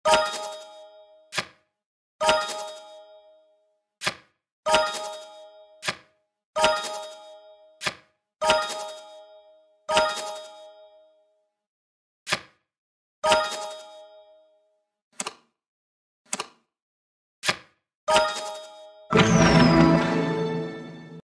You